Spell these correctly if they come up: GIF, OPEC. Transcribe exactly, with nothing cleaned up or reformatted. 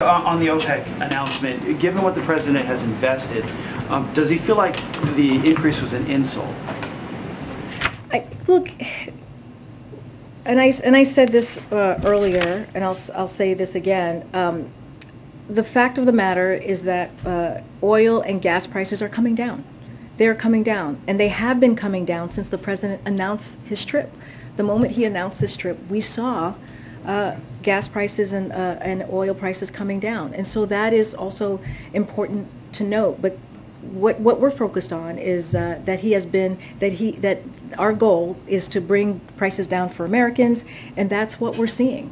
On the OPEC announcement, given what the president has invested, um, does he feel like the increase was an insult? I, look, and I and I said this uh, earlier, and I'll I'll say this again. Um, the fact of the matter is that uh, oil and gas prices are coming down. They are coming down, and they have been coming down since the president announced his trip. The moment he announced his trip, we saw Uh, gas prices and, uh, and oil prices coming down. And so that is also important to note. But what, what we're focused on is uh, that he has been, that he, that our goal is to bring prices down for Americans, and that's what we're seeing.